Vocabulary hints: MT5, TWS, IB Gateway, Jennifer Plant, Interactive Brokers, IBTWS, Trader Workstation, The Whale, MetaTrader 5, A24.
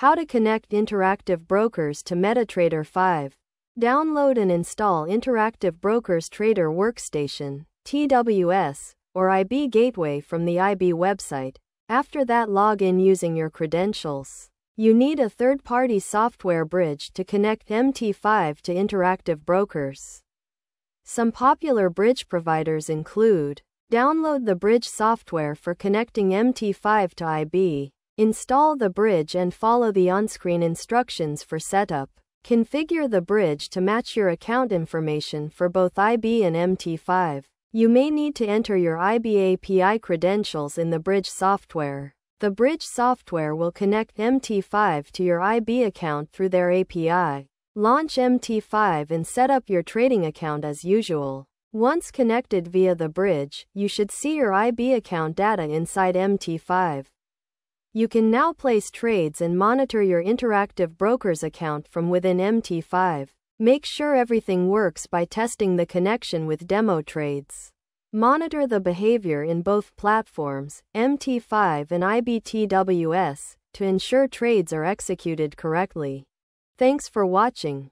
How to connect Interactive Brokers to MetaTrader 5. Download and install Interactive Brokers Trader Workstation, TWS, or IB Gateway from the IB website. After that, log in using your credentials. You need a third-party software bridge to connect MT5 to Interactive Brokers. Some popular bridge providers include: download the bridge software for connecting MT5 to IB. Install the bridge and follow the on-screen instructions for setup. Configure the bridge to match your account information for both IB and MT5. You may need to enter your IB API credentials in the bridge software. The bridge software will connect MT5 to your IB account through their API. Launch MT5 and set up your trading account as usual. Once connected via the bridge, you should see your IB account data inside MT5. You can now place trades and monitor your Interactive Brokers account from within MT5. Make sure everything works by testing the connection with demo trades. Monitor the behavior in both platforms, MT5 and IBTWS, to ensure trades are executed correctly. Thanks for watching.